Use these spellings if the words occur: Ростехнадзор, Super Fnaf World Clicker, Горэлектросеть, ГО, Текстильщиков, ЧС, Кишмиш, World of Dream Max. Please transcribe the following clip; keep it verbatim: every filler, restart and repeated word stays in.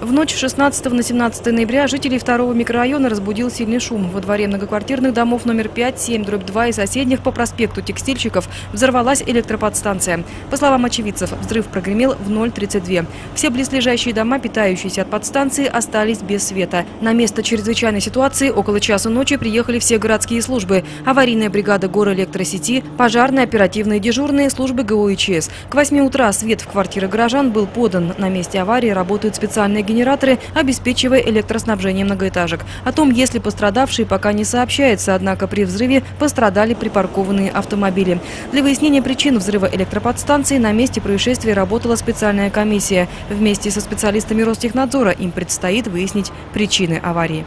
В ночь с шестнадцатого на семнадцатое ноября жителей второго микрорайона разбудил сильный шум. Во дворе многоквартирных домов номер пять, семь, два и соседних по проспекту Текстильщиков взорвалась электроподстанция. По словам очевидцев, взрыв прогремел в ноль тридцать два. Все близлежащие дома, питающиеся от подстанции, остались без света. На место чрезвычайной ситуации около часа ночи приехали все городские службы: аварийная бригада Горэлектросети, пожарные, оперативные дежурные, службы ГО и ЧС. К восьми утра свет в квартиры горожан был подан. На месте аварии работают специальные генераторы, обеспечивая электроснабжение многоэтажек. О том, есть ли пострадавшие, пока не сообщается, однако при взрыве пострадали припаркованные автомобили. Для выяснения причин взрыва электроподстанции на месте происшествия работала специальная комиссия. Вместе со специалистами Ростехнадзора им предстоит выяснить причины аварии.